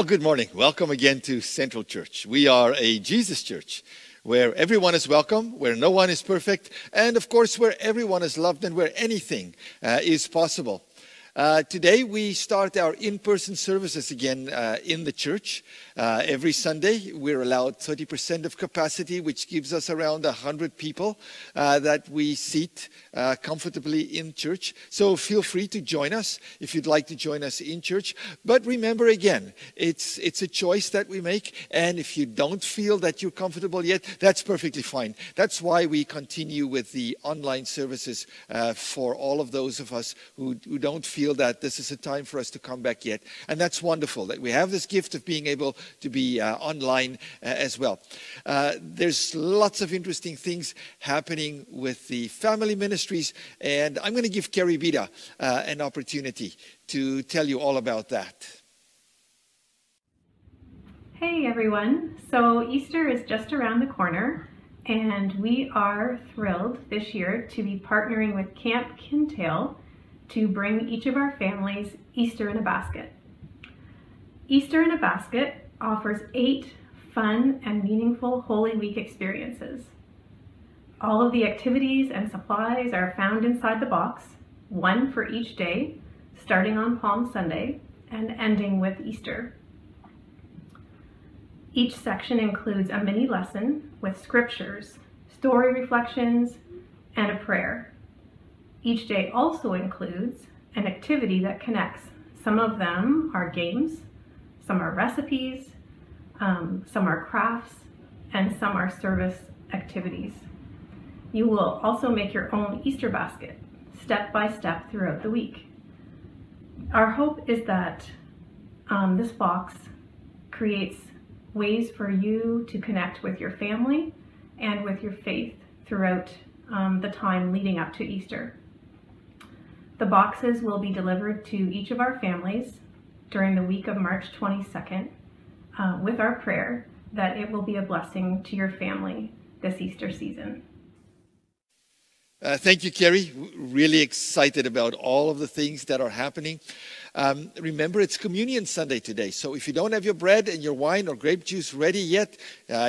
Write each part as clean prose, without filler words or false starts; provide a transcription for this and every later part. Well, good morning. Welcome again to Central Church. We are a Jesus church where everyone is welcome, where no one is perfect, and of course where everyone is loved and where anything is possible. Today we start our in-person services again in the church. Every Sunday we're allowed 30% of capacity, which gives us around 100 people that we seat comfortably in church. So feel free to join us if you'd like to join us in church. But remember again, it's a choice that we make. And if you don't feel that you're comfortable yet, that's perfectly fine. That's why we continue with the online services for all of those of us who don't feel that this is a time for us to come back yet. And that's wonderful that we have this gift of being able to be online as well. There's lots of interesting things happening with the family ministries, and I'm going to give Carrie Bida an opportunity to tell you all about that. Hey everyone, so Easter is just around the corner, and we are thrilled this year to be partnering with Camp Kintail to bring each of our families Easter in a Basket. Easter in a Basket offers 8 fun and meaningful Holy Week experiences. All of the activities and supplies are found inside the box, one for each day, starting on Palm Sunday and ending with Easter. Each section includes a mini lesson with scriptures, story reflections, and a prayer. Each day also includes an activity that connects. Some of them are games, some are recipes, some are crafts, and some are service activities. You will also make your own Easter basket, step by step throughout the week. Our hope is that this box creates ways for you to connect with your family and with your faith throughout the time leading up to Easter. The boxes will be delivered to each of our families during the week of March 22nd with our prayer that it will be a blessing to your family this Easter season. Thank you, Carrie. Really excited about all of the things that are happening. Remember, it's Communion Sunday today. So if you don't have your bread and your wine or grape juice ready yet,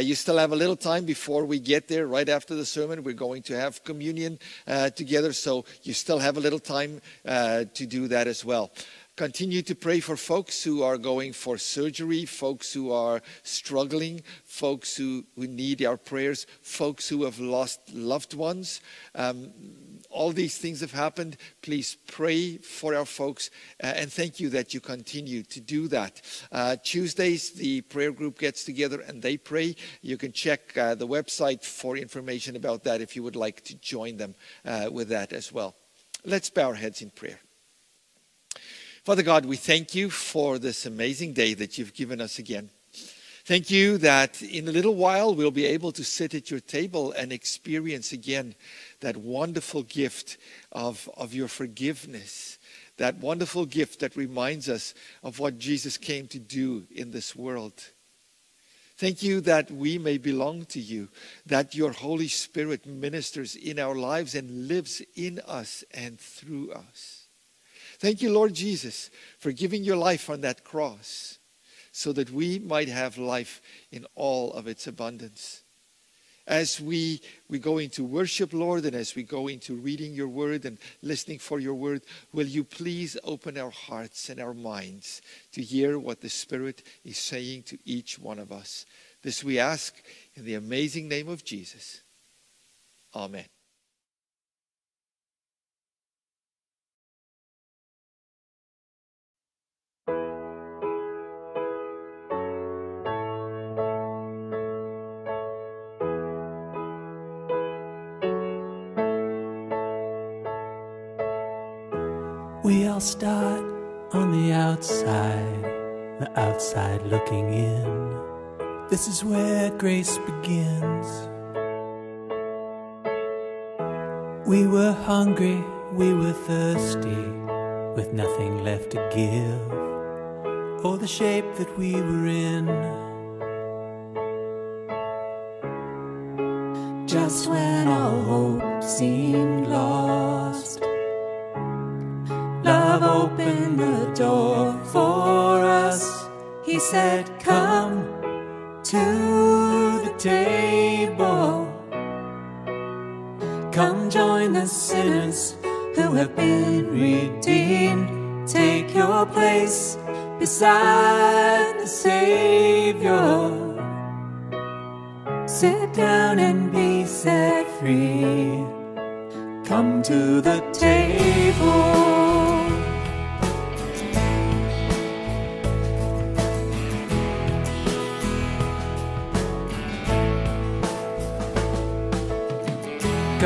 you still have a little time before we get there. Right after the sermon, we're going to have communion together. So you still have a little time to do that as well. Continue to pray for folks who are going for surgery, folks who are struggling, folks who need our prayers, folks who have lost loved ones. All these things have happened. Please pray for our folks, and thank you that you continue to do that. Tuesdays, the prayer group gets together and they pray. You can check the website for information about that if you would like to join them with that as well. Let's bow our heads in prayer. Father God, we thank you for this amazing day that you've given us again. Thank you that in a little while we'll be able to sit at your table and experience again that wonderful gift of your forgiveness, that wonderful gift that reminds us of what Jesus came to do in this world. Thank you that we may belong to you, that your Holy Spirit ministers in our lives and lives in us and through us. Thank you, Lord Jesus, for giving your life on that cross so that we might have life in all of its abundance. As we go into worship, Lord, and as we go into reading your word and listening for your word, will you please open our hearts and our minds to hear what the Spirit is saying to each one of us. This we ask in the amazing name of Jesus. Amen. We all start on the outside looking in. This is where grace begins. We were hungry, we were thirsty, with nothing left to give, or the shape that we were in. Just when all hope seemed lost, love opened the door for us. He said, "Come to the table. Come join the sinners who have been redeemed. Take your place beside the Savior. Sit down and be set free. Come to the table."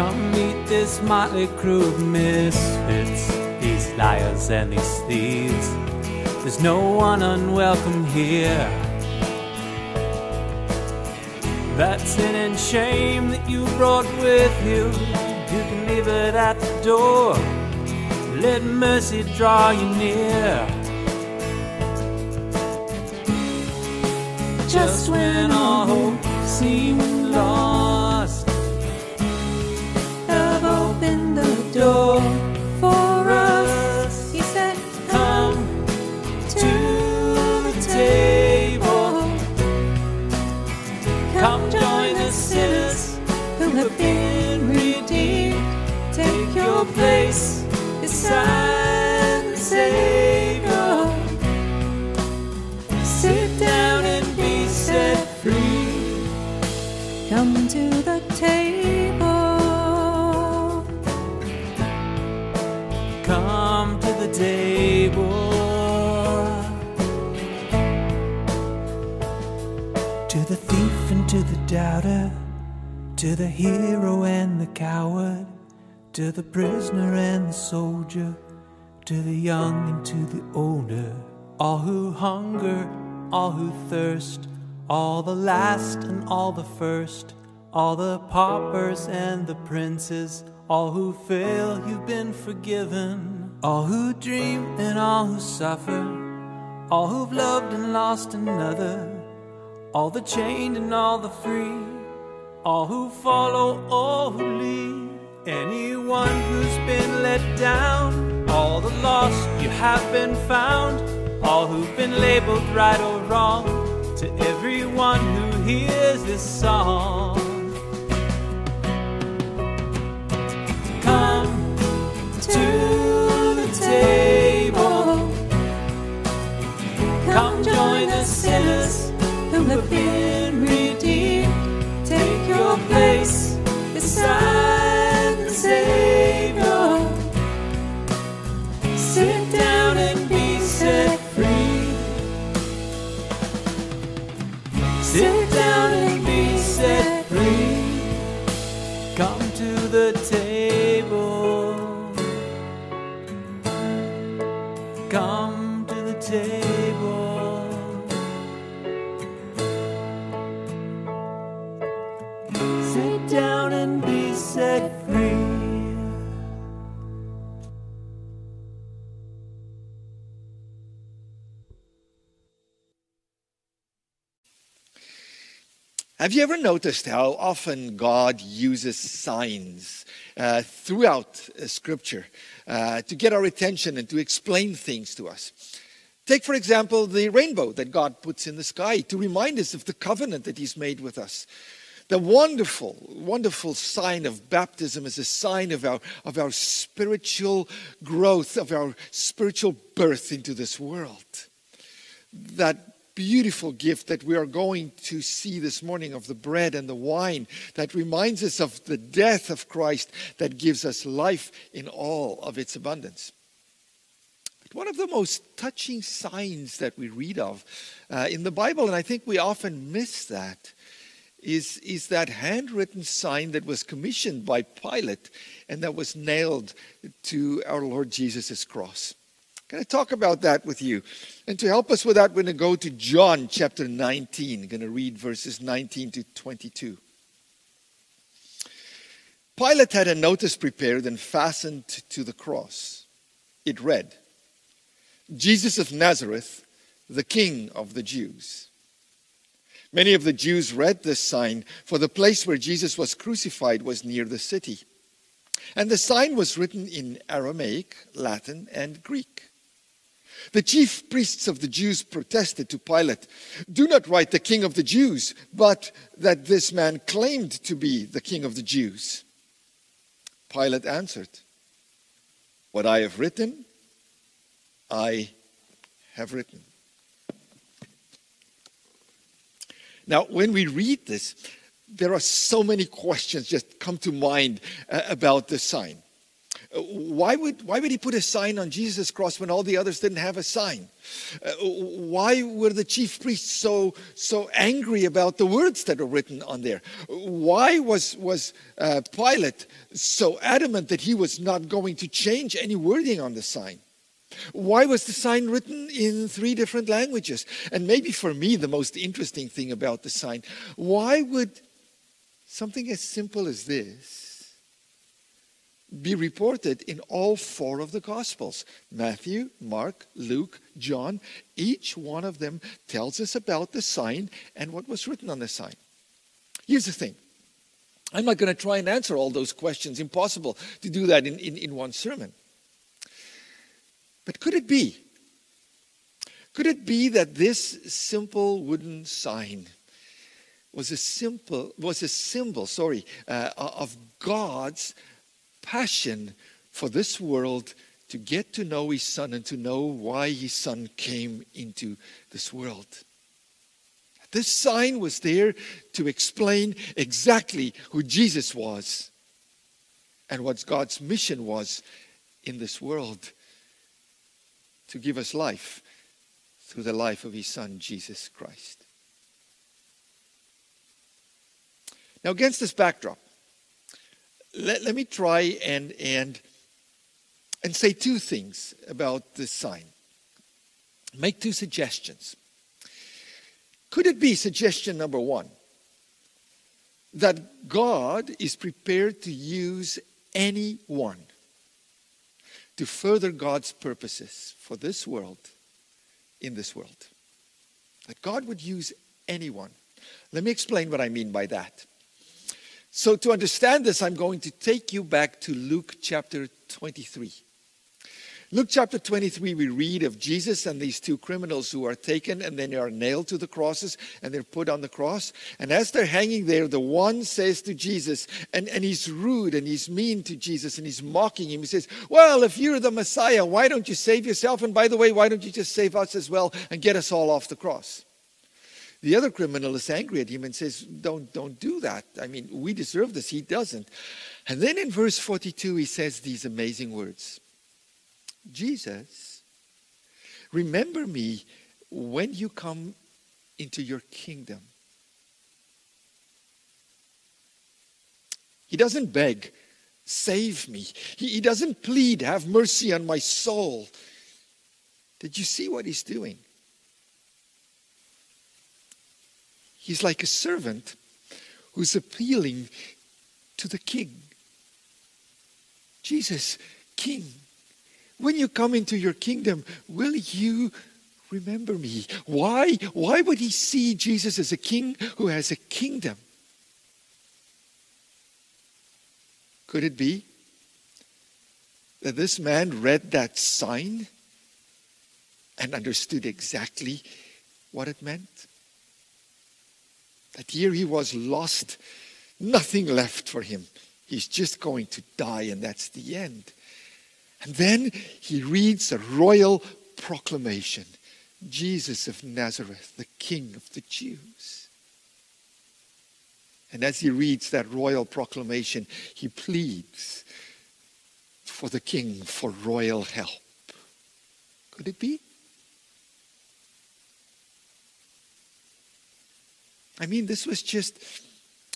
Come meet this motley crew of misfits, these liars and these thieves. There's no one unwelcome here. That sin and shame that you brought with you, you can leave it at the door. Let mercy draw you near. Just when all hope seemed lost, love opened the door for us. He said, "Come to the table. Come join the sinners who have been redeemed. Take your place beside the Savior. Sit down and be set free. Come to the table. Come to the table." To the thief and to the doubter, to the hero and the coward, to the prisoner and the soldier, to the young and to the older, all who hunger, all who thirst, all the last and all the first, all the paupers and the princes, all who fail, you've been forgiven, all who dream and all who suffer, all who've loved and lost another, all the chained and all the free, all who follow, all who lead, anyone who's been let down, all the lost, you have been found, all who've been labeled right or wrong, to everyone who hears this song. Come to the table. Come join the sinners who have been redeemed. Take your place beside the Savior. Sit down and be set free. Sit down and be set free. Come to the table. Come to the table. Down and be set free. Have you ever noticed how often God uses signs throughout Scripture to get our attention and to explain things to us? Take, for example, the rainbow that God puts in the sky to remind us of the covenant that He's made with us. The wonderful, wonderful sign of baptism is a sign of our spiritual growth, of our spiritual birth into this world. That beautiful gift that we are going to see this morning of the bread and the wine that reminds us of the death of Christ that gives us life in all of its abundance. One of the most touching signs that we read of in the Bible, and I think we often miss that, is that handwritten sign that was commissioned by Pilate and that was nailed to our Lord Jesus' cross. I'm going to talk about that with you. And to help us with that, we're going to go to John chapter 19. I'm going to read verses 19 to 22. Pilate had a notice prepared and fastened to the cross. It read, "Jesus of Nazareth, the King of the Jews." Many of the Jews read this sign, for the place where Jesus was crucified was near the city. And the sign was written in Aramaic, Latin, and Greek. The chief priests of the Jews protested to Pilate, "Do not write the King of the Jews, but that this man claimed to be the King of the Jews." Pilate answered, "What I have written, I have written." Now, when we read this, there are so many questions just come to mind about this sign. Why would he put a sign on Jesus' cross when all the others didn't have a sign? Why were the chief priests so angry about the words that are written on there? Why was Pilate so adamant that he was not going to change any wording on the sign? Why was the sign written in 3 different languages? And maybe for me, the most interesting thing about the sign, why would something as simple as this be reported in all 4 of the Gospels? Matthew, Mark, Luke, John. Each one of them tells us about the sign and what was written on the sign. Here's the thing. I'm not going to try and answer all those questions. Impossible to do that in one sermon. But could it be? Could it be that this simple wooden sign was a symbol of God's passion for this world to get to know His Son and to know why His Son came into this world? This sign was there to explain exactly who Jesus was and what God's mission was in this world. To give us life through the life of His Son, Jesus Christ. Now, against this backdrop, let me try and say 2 things about this sign. Make 2 suggestions. Could it be suggestion number 1? That God is prepared to use anyone to further God's purposes for this world, in this world. That God would use anyone. Let me explain what I mean by that. So to understand this, I'm going to take you back to Luke chapter 23. Luke chapter 23, we read of Jesus and these 2 criminals who are taken and then they are nailed to the crosses and they're put on the cross. And as they're hanging there, the one says to Jesus, and he's rude and he's mean to Jesus and he's mocking him. He says, "Well, if you're the Messiah, why don't you save yourself? And by the way, why don't you just save us as well and get us all off the cross?" The other criminal is angry at him and says, don't do that. I mean, we deserve this. He doesn't. And then in verse 42, he says these amazing words. "Jesus, remember me when you come into your kingdom." He doesn't beg, "Save me." He doesn't plead, "Have mercy on my soul." Did you see what he's doing? He's like a servant who's appealing to the king. "Jesus, King, when you come into your kingdom, will you remember me?" Why? Why would he see Jesus as a king who has a kingdom? Could it be that this man read that sign and understood exactly what it meant? That here he was lost, nothing left for him. He's just going to die and that's the end. And then he reads a royal proclamation. "Jesus of Nazareth, the King of the Jews." And as he reads that royal proclamation, he pleads for the king for royal help. Could it be? I mean, this was just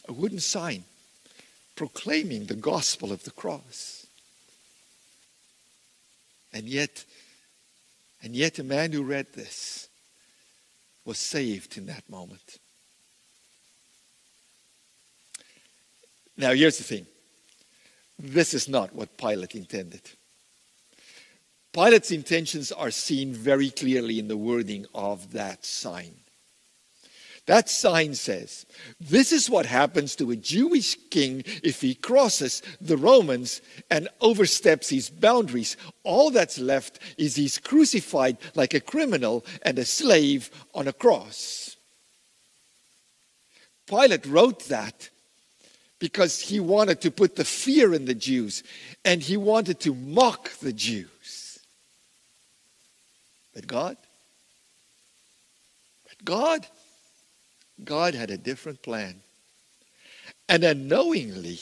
a wooden sign proclaiming the gospel of the cross. And yet a man who read this was saved in that moment. Now, here's the thing. This is not what Pilate intended. Pilate's intentions are seen very clearly in the wording of that sign. That sign says, this is what happens to a Jewish king if he crosses the Romans and oversteps his boundaries. All that's left is he's crucified like a criminal and a slave on a cross. Pilate wrote that because he wanted to put the fear in the Jews and he wanted to mock the Jews. But God had a different plan. And unknowingly,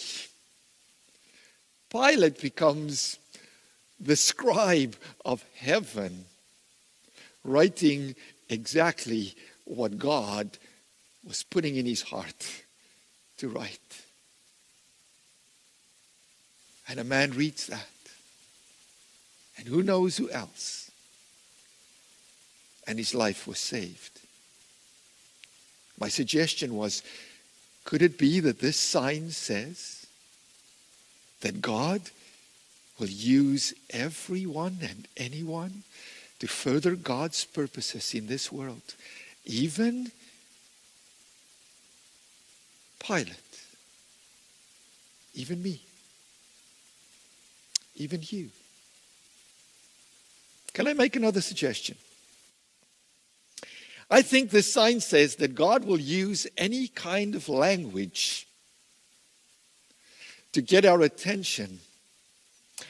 Pilate becomes the scribe of heaven, writing exactly what God was putting in his heart to write. And a man reads that. And who knows who else? And his life was saved. My suggestion was, could it be that this sign says that God will use everyone and anyone to further God's purposes in this world, even Pilate, even me, even you? Can I make another suggestion? I think this sign says that God will use any kind of language to get our attention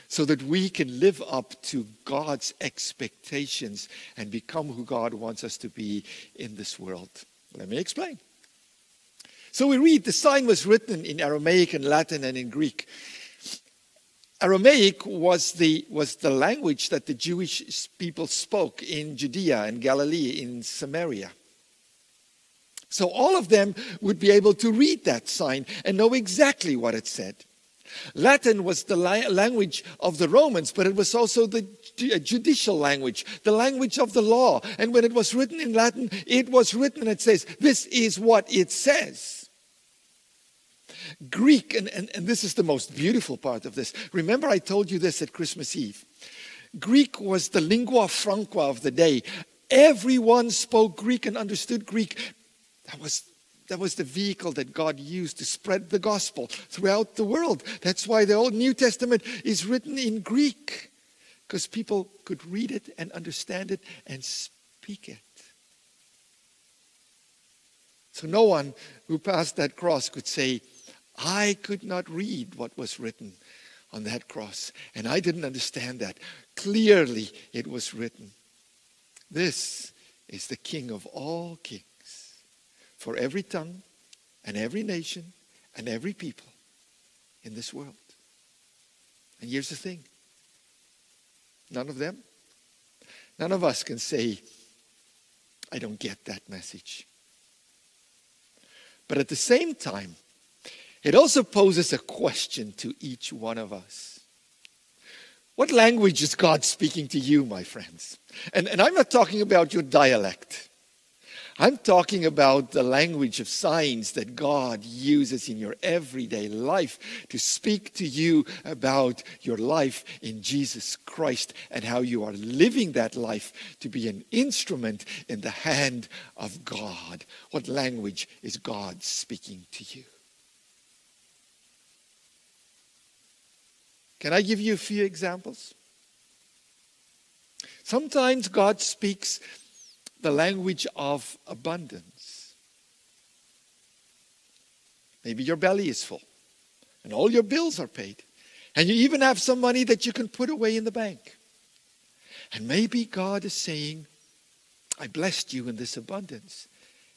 so that we can live up to God's expectations and become who God wants us to be in this world. Let me explain. So we read, the sign was written in Aramaic and Latin and in Greek. Aramaic was the language that the Jewish people spoke in Judea and Galilee, in Samaria. So all of them would be able to read that sign and know exactly what it said. Latin was the language of the Romans, but it was also the judicial language, the language of the law. And when it was written in Latin, it was written, it says, this is what it says. Greek, and this is the most beautiful part of this. Remember I told you this at Christmas Eve. Greek was the lingua franca of the day. Everyone spoke Greek and understood Greek. That was the vehicle that God used to spread the gospel throughout the world. That's why the Old New Testament is written in Greek, because people could read it and understand it and speak it. So no one who passed that cross could say, I could not read what was written on that cross, and I didn't understand that. Clearly it was written. This is the King of all kings, for every tongue and every nation and every people in this world. And here's the thing. None of them, none of us can say, I don't get that message. But at the same time, it also poses a question to each one of us. What language is God speaking to you, my friends? And I'm not talking about your dialect. I'm talking about the language of signs that God uses in your everyday life to speak to you about your life in Jesus Christ and how you are living that life to be an instrument in the hand of God. What language is God speaking to you? Can I give you a few examples? Sometimes God speaks the language of abundance. Maybe your belly is full and all your bills are paid, and you even have some money that you can put away in the bank. And maybe God is saying, I blessed you in this abundance.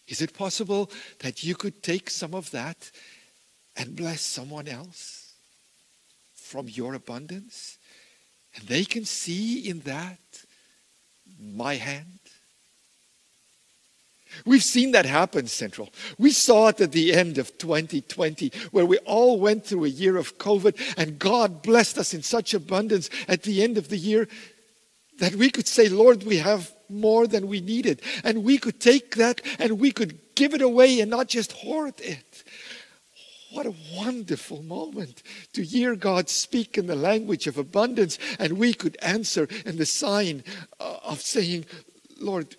Is it possible that you could take some of that and bless someone else from your abundance? And they can see in that my hand. We've seen that happen, Central. We saw it at the end of 2020, where we all went through a year of COVID, and God blessed us in such abundance at the end of the year that we could say, Lord, we have more than we needed. And we could take that and we could give it away and not just hoard it. What a wonderful moment to hear God speak in the language of abundance, and we could answer in the sign of saying, Lord,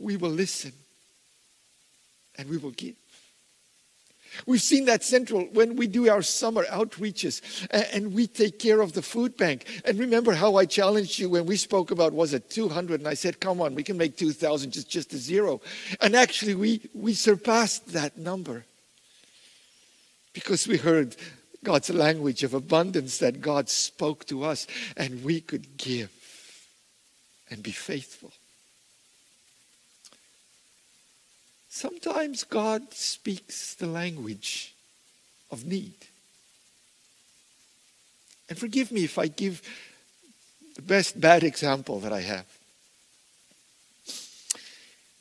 we will listen and we will give. We've seen that central when we do our summer outreaches and we take care of the food bank. And remember how I challenged you when we spoke about, was it 200? And I said, come on, we can make 2,000, just a zero. And actually we surpassed that number because we heard God's language of abundance that God spoke to us and we could give and be faithful. Sometimes God speaks the language of need. And forgive me if I give the best bad example that I have.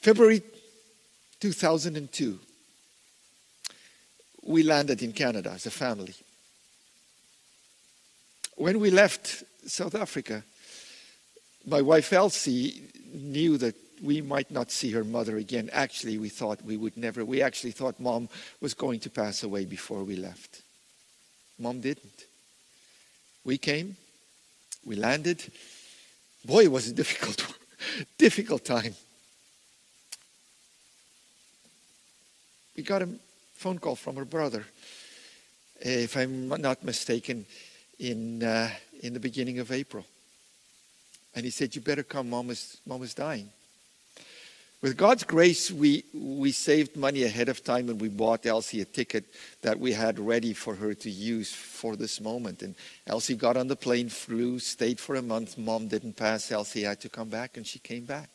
February 2002, we landed in Canada as a family. When we left South Africa, my wife Elsie knew that we might not see her mother again. Actually, we thought we would never. We actually thought Mom was going to pass away before we left. Mom didn't. We came. We landed. Boy, it was a difficult time. We got a phone call from her brother, if I'm not mistaken, in the beginning of April. And he said, you better come. Mom is dying. With God's grace, we saved money ahead of time and we bought Elsie a ticket that we had ready for her to use for this moment. And Elsie got on the plane, flew, stayed for a month. Mom didn't pass. Elsie had to come back, and she came back.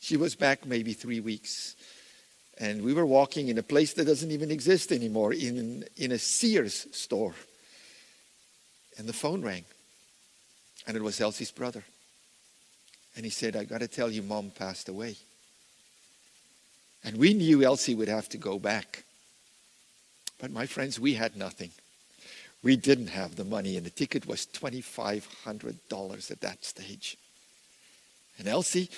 She was back maybe 3 weeks. And we were walking in a place that doesn't even exist anymore, in a Sears store. And the phone rang. And it was Elsie's brother. And he said, I got to tell you, Mom passed away. And we knew Elsie would have to go back. But my friends, we had nothing. We didn't have the money, and the ticket was $2,500 at that stage. And Elsie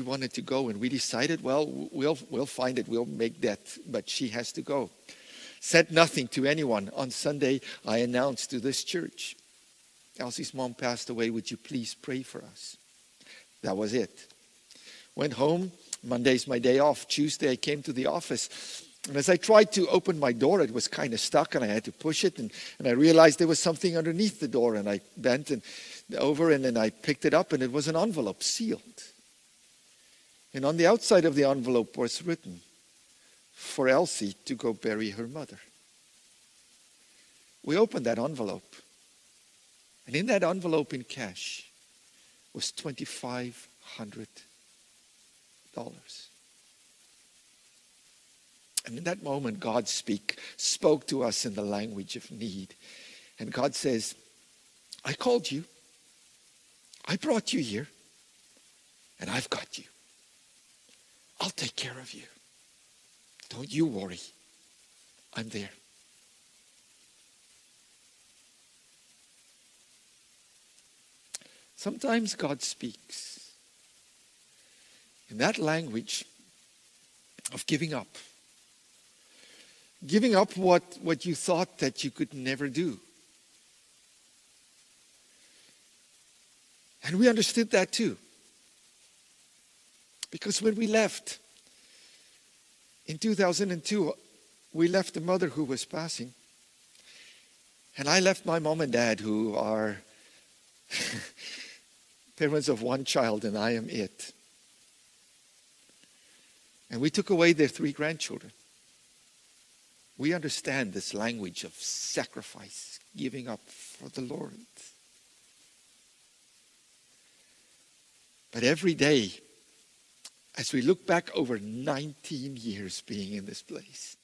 wanted to go, and we decided, well, we'll find it. We'll make that, but she has to go. Said nothing to anyone. On Sunday, I announced to this church, Elsie's mom passed away. Would you please pray for us? That was it. Went home. Monday's my day off. Tuesday I came to the office. And as I tried to open my door, it was kind of stuck and I had to push it. And I realized there was something underneath the door. And I bent over and then I picked it up and it was an envelope sealed. And on the outside of the envelope was written, for Elsie to go bury her mother. We opened that envelope. And in that envelope in cash was $2,500. And in that moment, God spoke to us in the language of need. And God says, I called you. I brought you here. And I've got you. I'll take care of you. Don't you worry. I'm there. Sometimes God speaks in that language of giving up. Giving up what you thought that you could never do. And we understood that too. Because when we left in 2002, we left the mother who was passing. And I left my mom and dad, who are parents of one child, and I am it. And we took away their 3 grandchildren. We understand this language of sacrifice, giving up for the Lord. But every day, as we look back over 19 years being in this place,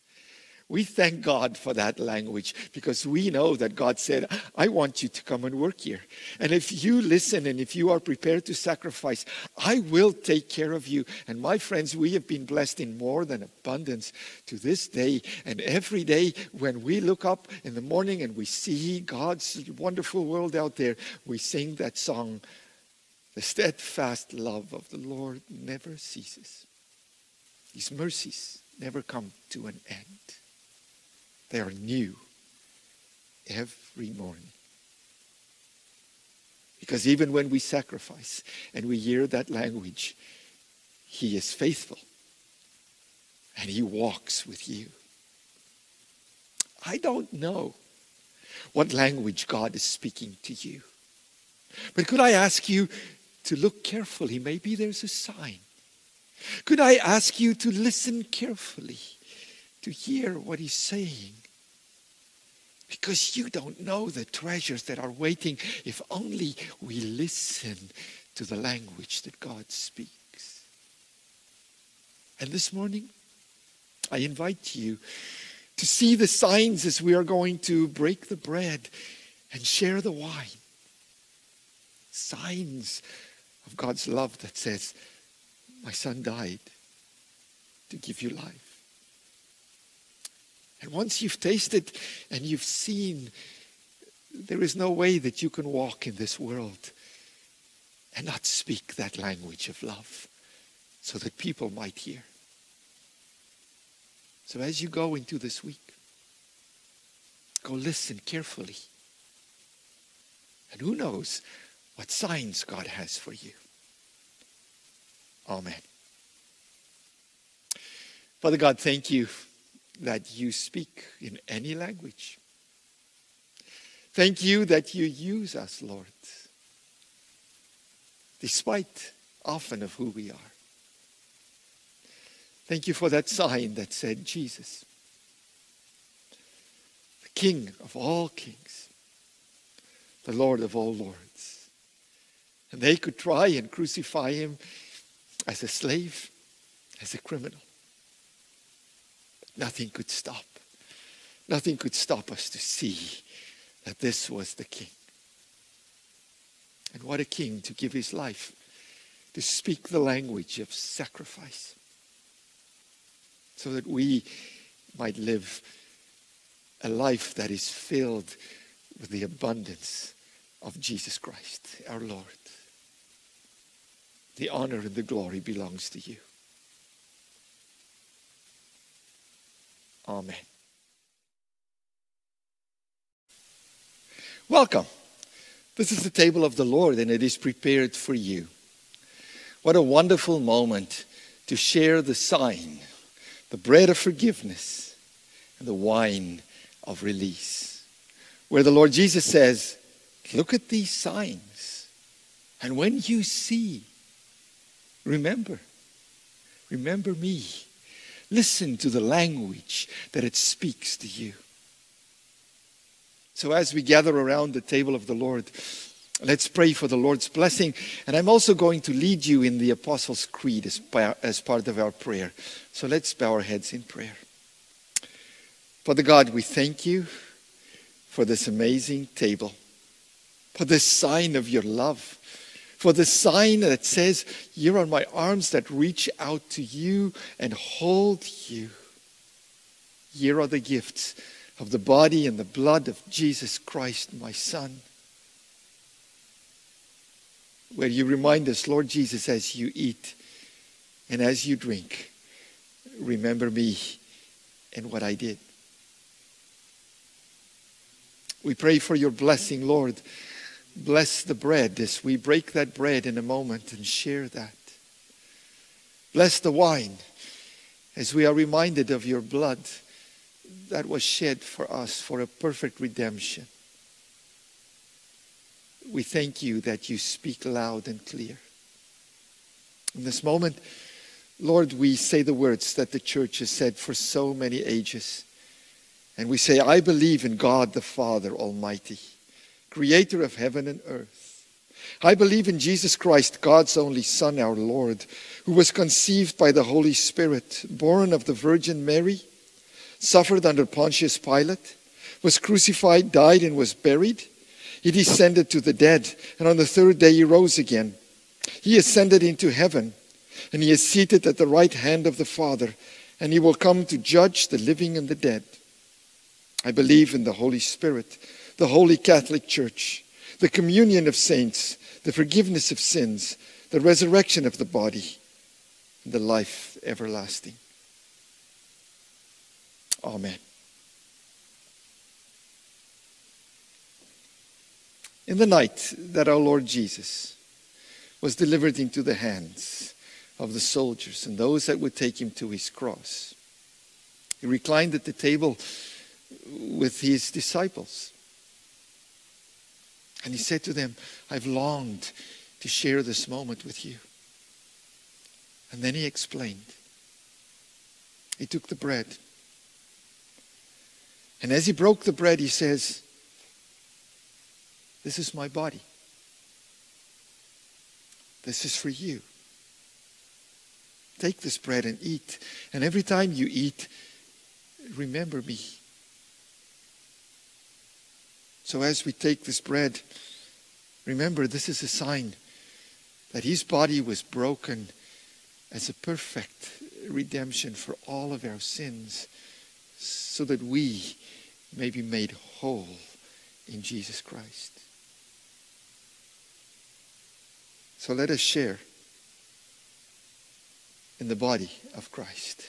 we thank God for that language, because we know that God said, I want you to come and work here. And if you listen and if you are prepared to sacrifice, I will take care of you. And my friends, we have been blessed in more than abundance to this day. And every day when we look up in the morning and we see God's wonderful world out there, we sing that song, the steadfast love of the Lord never ceases. His mercies never come to an end. They are new every morning. Because even when we sacrifice and we hear that language, He is faithful and he walks with you. I don't know what language God is speaking to you. But could I ask you to look carefully? Maybe there's a sign. Could I ask you to listen carefully, to hear what he's saying? Because you don't know the treasures that are waiting if only we listen to the language that God speaks. And this morning, I invite you to see the signs as we are going to break the bread and share the wine. Signs of God's love that says, my son died to give you life. And once you've tasted and you've seen, there is no way that you can walk in this world and not speak that language of love so that people might hear. So as you go into this week, go listen carefully. And who knows what signs God has for you. Amen. Father God, thank you that you speak in any language. Thank you that you use us, Lord, despite often of who we are. Thank you for that sign that said, Jesus, the King of all kings, the Lord of all lords. And they could try and crucify him as a slave, as a criminal. Nothing could stop. Nothing could stop us to see that this was the King. And what a King to give his life, to speak the language of sacrifice, so that we might live a life that is filled with the abundance of Jesus Christ, our Lord. The honor and the glory belongs to you. Amen. Welcome. This is the table of the Lord, and it is prepared for you. What a wonderful moment to share the sign, the bread of forgiveness, and the wine of release, where the Lord Jesus says, look at these signs, and when you see, remember me. Listen to the language that it speaks to you. So as we gather around the table of the Lord, let's pray for the Lord's blessing. And I'm also going to lead you in the Apostles' Creed as part of our prayer. So let's bow our heads in prayer. Father God, we thank you for this amazing table, for this sign of your love, for the sign that says, here are my arms that reach out to you and hold you. Here are the gifts of the body and the blood of Jesus Christ, my Son. Where you remind us, Lord Jesus, as you eat and as you drink, remember me and what I did. We pray for your blessing, Lord. Bless the bread as we break that bread in a moment and share that. Bless the wine as we are reminded of your blood that was shed for us for a perfect redemption. We thank you that you speak loud and clear. In this moment, Lord, we say the words that the church has said for so many ages. And we say, I believe in God the Father Almighty, Creator of heaven and earth. I believe in Jesus Christ, God's only Son, our Lord, who was conceived by the Holy Spirit, born of the Virgin Mary, suffered under Pontius Pilate, was crucified, died, and was buried. He descended to the dead, and on the third day he rose again. He ascended into heaven, and he is seated at the right hand of the Father, and he will come to judge the living and the dead. I believe in the Holy Spirit, the Holy Catholic Church, the communion of saints, the forgiveness of sins, the resurrection of the body, and the life everlasting. Amen. In the night that our Lord Jesus was delivered into the hands of the soldiers and those that would take him to his cross, He reclined at the table with his disciples. And he said to them, I've longed to share this moment with you. And then he explained. He took the bread. And as he broke the bread, he says, this is my body. This is for you. Take this bread and eat. And every time you eat, remember me. So as we take this bread, remember this is a sign that his body was broken as a perfect redemption for all of our sins, so that we may be made whole in Jesus Christ. So let us share in the body of Christ.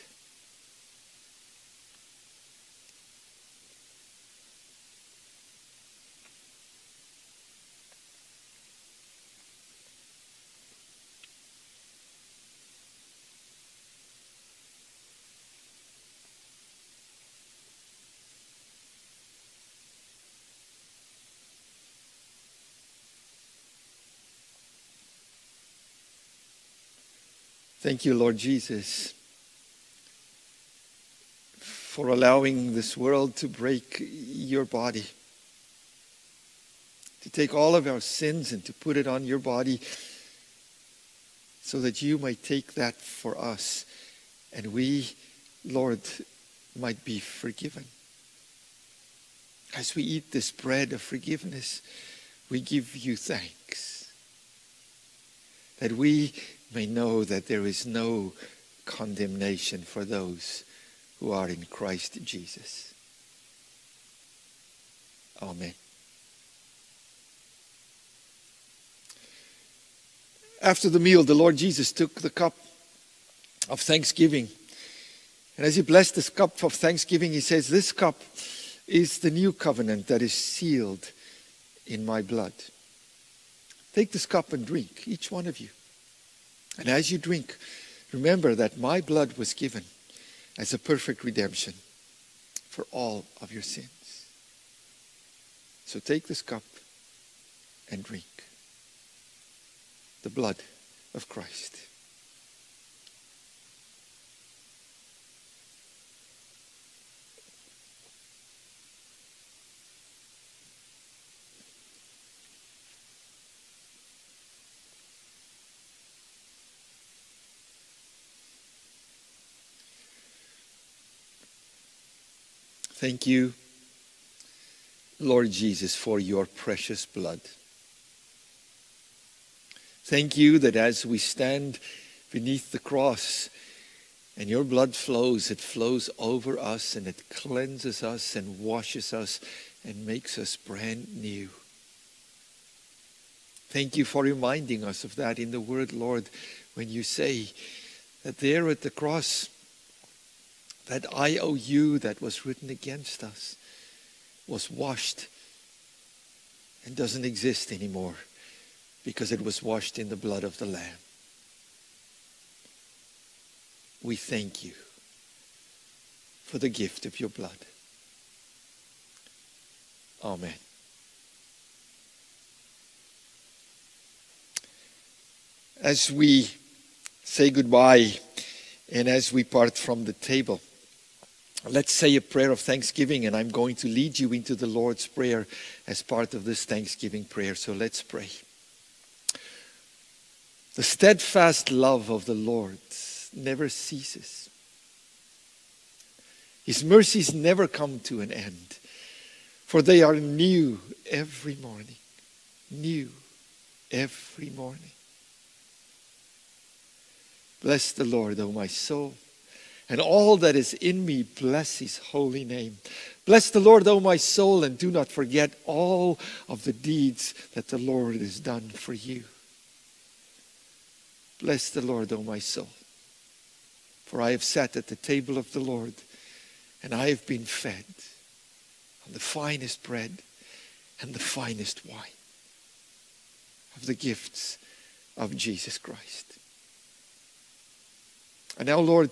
Thank you, Lord Jesus, for allowing this world to break your body, to take all of our sins and to put it on your body so that you might take that for us and we, Lord, might be forgiven. As we eat this bread of forgiveness, we give you thanks that we may know that there is no condemnation for those who are in Christ Jesus. Amen. After the meal, the Lord Jesus took the cup of thanksgiving. And as he blessed this cup of thanksgiving, he says, this cup is the new covenant that is sealed in my blood. Take this cup and drink, each one of you. And as you drink, remember that my blood was given as a perfect redemption for all of your sins. So take this cup and drink the blood of Christ. Thank you, Lord Jesus, for your precious blood. Thank you that as we stand beneath the cross and your blood flows, it flows over us and it cleanses us and washes us and makes us brand new. Thank you for reminding us of that in the word, Lord, when you say that there at the cross, that IOU that was written against us was washed and doesn't exist anymore because it was washed in the blood of the Lamb. We thank you for the gift of your blood. Amen. As we say goodbye and as we part from the table, let's say a prayer of thanksgiving, and I'm going to lead you into the Lord's Prayer as part of this Thanksgiving prayer. So let's pray. The steadfast love of the Lord never ceases. His mercies never come to an end, for they are new every morning. New every morning. Bless the Lord, O my soul, and all that is in me, bless his holy name. Bless the Lord, O my soul, and do not forget all of the deeds that the Lord has done for you. Bless the Lord, O my soul, for I have sat at the table of the Lord, and I have been fed on the finest bread and the finest wine of the gifts of Jesus Christ. And now, Lord,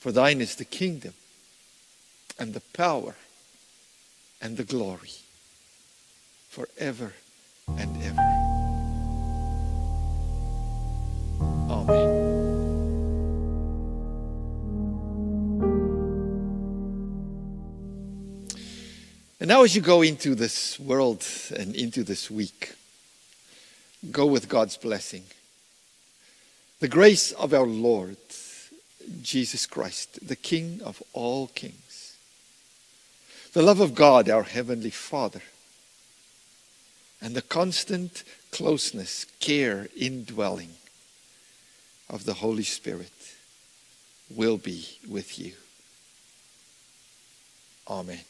For thine is the kingdom, and the power, and the glory, forever and ever. Amen. And now as you go into this world and into this week, go with God's blessing. The grace of our Lord Jesus Christ, the King of all kings. The love of God, our Heavenly Father. And the constant closeness, care, indwelling of the Holy Spirit will be with you. Amen.